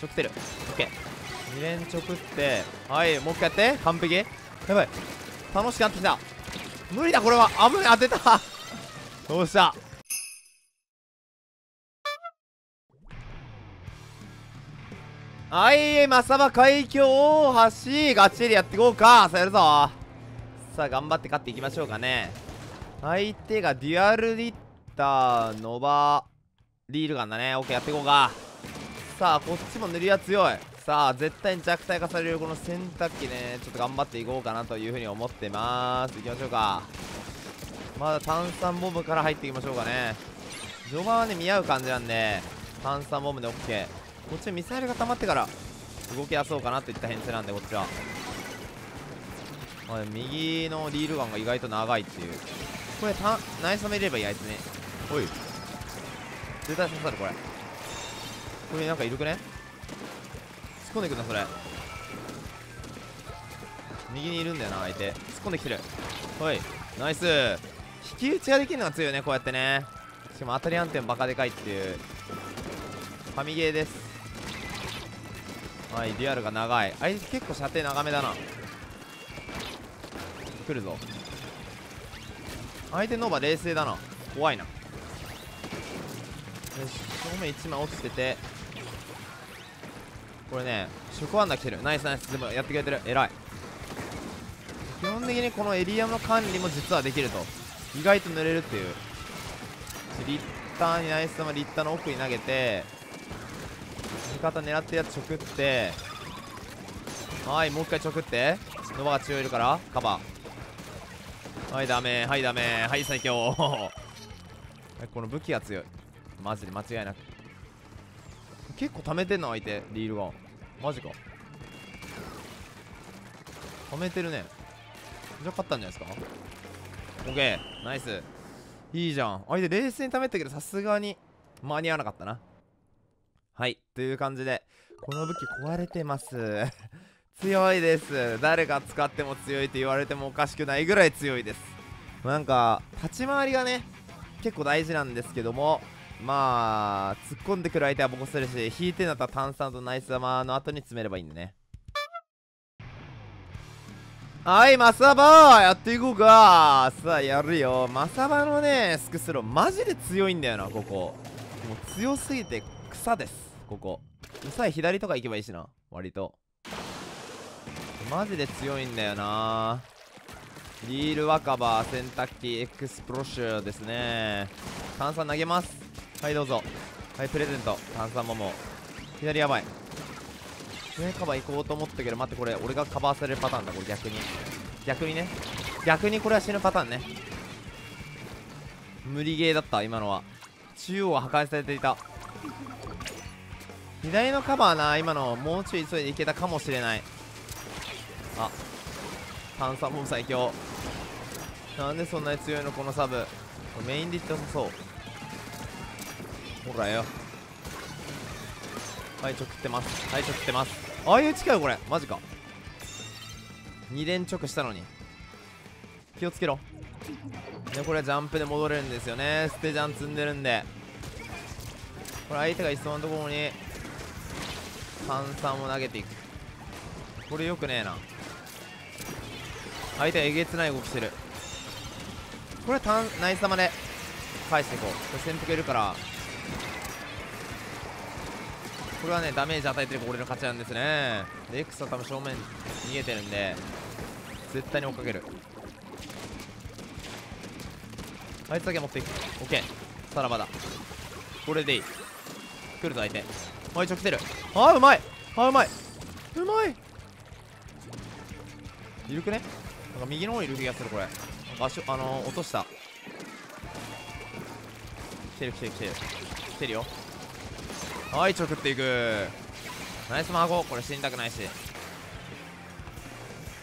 チョクってる。オッケー、2連チョクって、はい、もう一回やって。完璧。やばい、楽しくなってきた。無理だこれは。危ない、当てた。どうした。はい、マサバ海峡大橋ガチでやっていこうか。さあやるぞ。さあ頑張って勝っていきましょうかね。相手がデュアルリッターノバリールガンだね。オッケー、やっていこうか。さあこっちも塗りは強い。さあ絶対に弱体化されるこの洗濯機ね、ちょっと頑張っていこうかなというふうに思ってまーす。いきましょうか。まだ炭酸ボムから入っていきましょうかね。序盤はね見合う感じなんで炭酸ボムでオッケー。こっちミサイルが溜まってから動き出そうかなといった編成なんで、こっちは右のリールガンが意外と長いっていう。これナイス止めればいいあいつね。おい絶対刺さるこれ。これなんかいるくね、突っ込んでくんなそれ。右にいるんだよな相手。突っ込んできてる。おいナイス。引き打ちができるのが強いよねこうやってね。しかも当たり安定もバカでかいっていう神ゲーです。はい、デュアルが長い。相手結構射程長めだな。来るぞ相手。ノーバ冷静だな、怖いな。よし正面1枚落ちてて、これね食ワンダ来てる。ナイスナイス、でもやってくれてる、偉い。基本的にこのエリアの管理も実はできると、意外と濡れるっていう。リッターにナイス玉、リッターの奥に投げて味方狙ってるやつ直って、はい、もう一回直って。ノバが強いるからカバー。はいダメ、はいダメ、はい最強。この武器が強いマジで間違いなく。結構溜めてんの相手リールガン、マジか溜めてるね。じゃあ勝ったんじゃないですか。オッケーナイス、いいじゃん。相手冷静に溜めたけどさすがに間に合わなかったな。はい、という感じでこの武器壊れてます。強いです。誰が使っても強いって言われてもおかしくないぐらい強いです。なんか立ち回りがね結構大事なんですけども、まあ突っ込んでくる相手はボコするし、引いてんだったら炭酸とナイス玉の後に詰めればいいんでね。はいマサバやっていこうか。さあやるよ。マサバのねスクスローマジで強いんだよな。ここもう強すぎて草です。ここうさい左とか行けばいいしな。割とマジで強いんだよな。リール若葉洗濯機エクスプロッシュですね。炭酸投げます。はいどうぞ。はいプレゼント炭酸桃。左やばい。上カバー行こうと思ったけど、待ってこれ俺がカバーされるパターンだ。これ逆にね、逆にこれは死ぬパターンね。無理ゲーだった今のは。中央は破壊されていた。左のカバーな、今のもうちょい急いでいけたかもしれない。あ、炭酸ボム最強。なんでそんなに強いのこのサブ。メインでいってよさそう。ほらよ。はいちょくってます、はいちょくってます。ああいう近いこれマジか。2連直したのに気をつけろで。これはジャンプで戻れるんですよね。捨てジャン積んでるんで、これ相手がいそうなところに炭酸を投げていく。これよくねえな。相手はえげつない動きしてる。これはナイス玉で返していこう。これ潜伏いるから、これはねダメージ与えてる俺の勝ちなんですね。で X は多分正面逃げてるんで絶対に追っかける。あいつだけ持っていく。 OK さらばだ。これでいい。来るぞ相手。おいちょ来てる。あーうまい、あーうまい、うまい。いるくね、なんか右の方にいる気がする。これ場所落とした。来てるよ。はい、ちょくっていく。ナイス孫。これ死にたくないし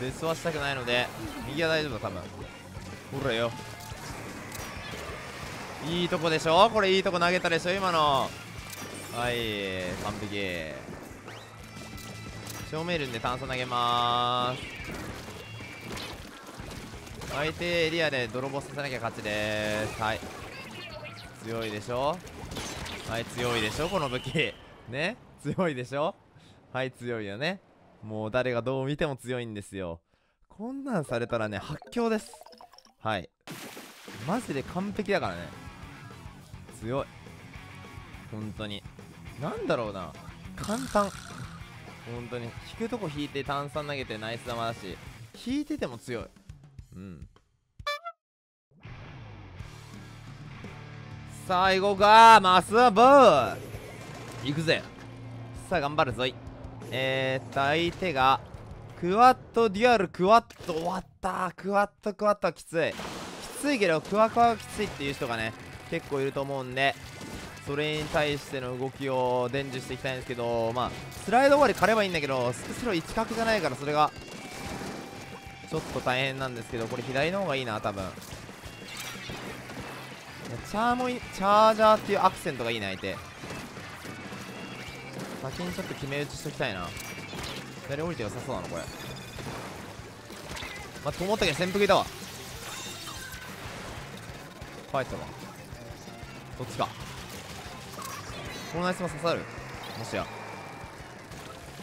デスはしたくないので右は大丈夫だ多分。ほらよ、いいとこでしょこれ。いいとこ投げたでしょ今の。はい完璧。正面いるんで炭素投げまーす。相手エリアで泥棒させなきゃ勝ちでーす。はい強いでしょ、はい強いでしょこの武器。ね、強いでしょ。はい、強いよね。もう誰がどう見ても強いんですよ。こんなんされたらね、発狂です。はい、マジで完璧だからね。強い、本当に。なんだろうな、簡単。本当に引くとこ引いて炭酸投げてナイス玉だし、引いてても強い。うん、最後がマスボール。いくぜ、さあ頑張るぞい。相手がクワッドデュアルクワッド。終わった。クワッドクワッドはきつい、きついけどクワクワがきついっていう人がね結構いると思うんで、それに対しての動きを伝授していきたいんですけど、まあスライド終わり狩ればいいんだけど、スクスロー一角じゃないからそれがちょっと大変なんですけど、これ左の方がいいな多分。チャージャーっていうアクセントがいいね。相手先にちょっと決め打ちしときたいな。左降りて良さそうなのこれ。まあ、と思ったけど潜伏いたわ。帰ったわ。どっちかこのナイスも刺さる。もしや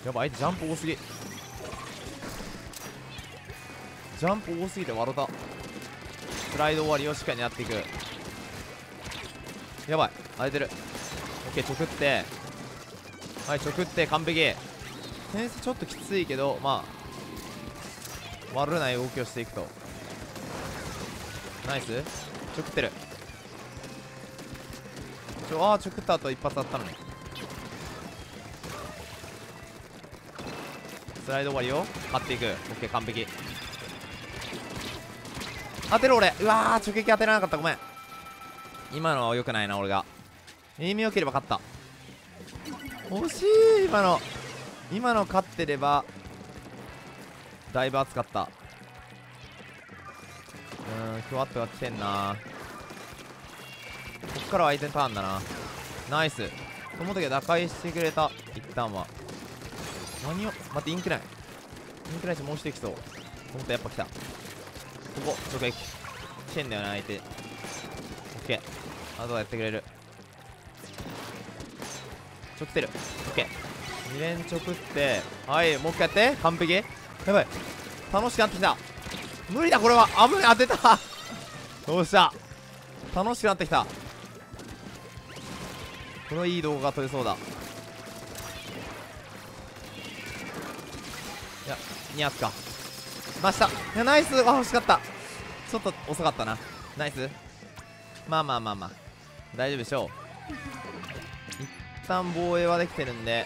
やばい、相手ジャンプ多すぎ、ジャンプ多すぎて笑った。スライド終わりをしっかり狙っていく。やばい、荒れてる。オッケー、ちょくって、はい、ちょくって完璧。点数ちょっときついけど、まあ悪ない動きをしていくと。ナイス、ちょくってる。あー、ちょくった後一発あったのに。スライド終わりを買っていく。オッケー、完璧。当てる俺。うわー、直撃当てらなかった、ごめん。今のは良くないな、俺が。エイム良ければ勝った。惜しい、今の勝ってればだいぶ熱かった。クワッとが来てんな。こっからは相手のターンだな。ナイス、その時は打開してくれた。一旦は何を待って、インクライン、インクラインしてもうしていきそう。ほんとやっぱ来た。ここ直撃来てんだよな、相手。オッケー、あとはやってくれる。ちょくってる。オッケー、2連ちょくって、はい、もう一回やって。完璧。やばい、楽しくなってきた。無理だこれは。あ、無理、当てたどうした、楽しくなってきた。このいい動画が撮れそうだ。いや、ニャースかました。いや、ナイス。あ、惜しかった、ちょっと遅かったな。ナイス、まあまあまあまあ大丈夫でしょう。一旦防衛はできてるんで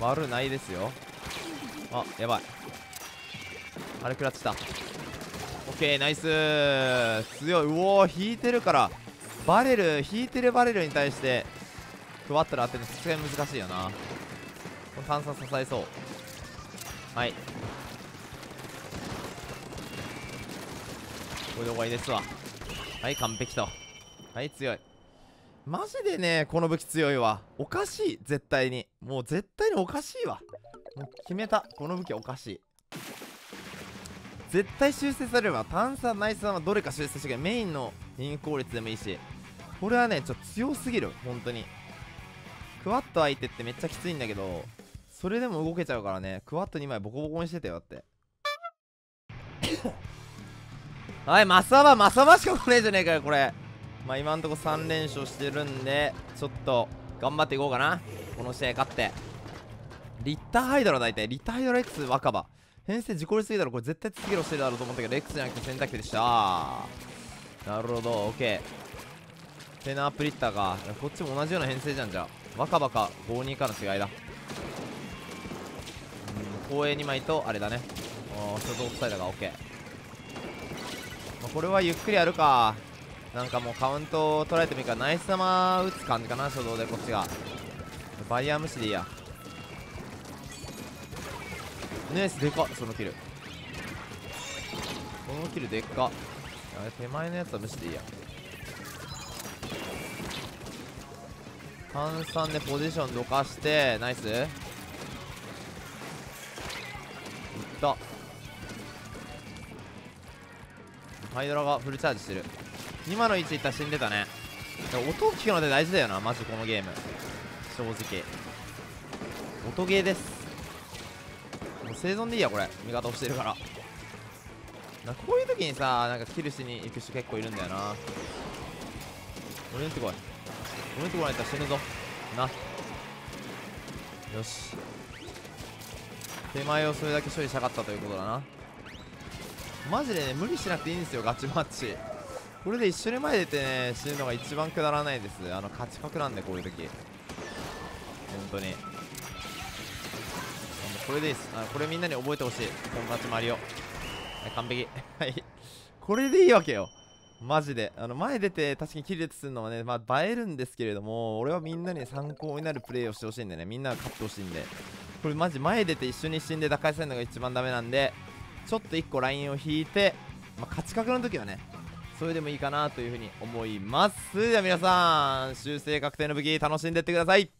悪ないですよ。あ、やばい、あれ食らってた。オッケー、ナイス、強い。うおー、引いてるから、バレル引いてる。バレルに対してクワッと当てるのさすがに難しいよな。この炭酸支えそう。はい、これで終わりですわ。はい、完璧と。はい、強い。マジでね、この武器強いわ。おかしい、絶対に。もう絶対におかしいわ。もう決めた、この武器おかしい。絶対修正されれば、炭酸ナイスはどれか修正してくれ。メインのイン効率でもいいし、これはねちょっと強すぎる本当に。クワッと相手ってめっちゃきついんだけど、それでも動けちゃうからね。クワッと2枚ボコボコにしてたよだってはい、マサバ、マサバしか来ねえじゃねえかよ、これ。まあ、今んとこ3連勝してるんで、ちょっと頑張っていこうかな。この試合勝って。リッターハイドラ大体、リッターハイドラ X 若葉。編成自己率いいだろ、これ絶対次のしてるだろうと思ったけど、X じゃなくて選択肢でした。なるほど、オッケー。テナアップリッターか。こっちも同じような編成じゃんじゃ。若葉か、52かの違いだ。光栄2枚と、あれだね。初動オフサイドがオッケー。これはゆっくりやるか。なんかもうカウントを取られてもいいから、ナイス玉打つ感じかな、初動で。こっちがバリア無視でいいや。ナイス、でかっ、そのキル、このキルでっか。あれ、手前のやつは無視でいいや。炭酸でポジションどかして、ナイスいった。ハイドラがフルチャージしてる。今の位置いったら死んでたね。音を聞くので大事だよな、マジこのゲーム。正直音ゲーです。もう生存でいいや、これ味方押してるから。こういう時にさ、なんかキルしに行く人結構いるんだよな。俺に打ってこい、俺に打ってこないと死ぬぞな。よし、手前をそれだけ処理したかったということだな。マジでね、無理しなくていいんですよ、ガチマッチ。これで一緒に前出てね死ぬのが一番くだらないです。勝ち確なんでこういう時本当に。これでいいです。これみんなに覚えてほしい、このガチマリオ完璧はい、これでいいわけよマジで。前出て確かにキルするのはね、まあ、映えるんですけれども、俺はみんなに参考になるプレイをしてほしいんでね、みんなが勝ってほしいんで、これマジ前出て一緒に死んで打開するのが一番ダメなんで、ちょっと1個ラインを引いて、まあ、勝ち確の時はねそれでもいいかなというふうに思います。それでは皆さん、修正確定の武器楽しんでってください。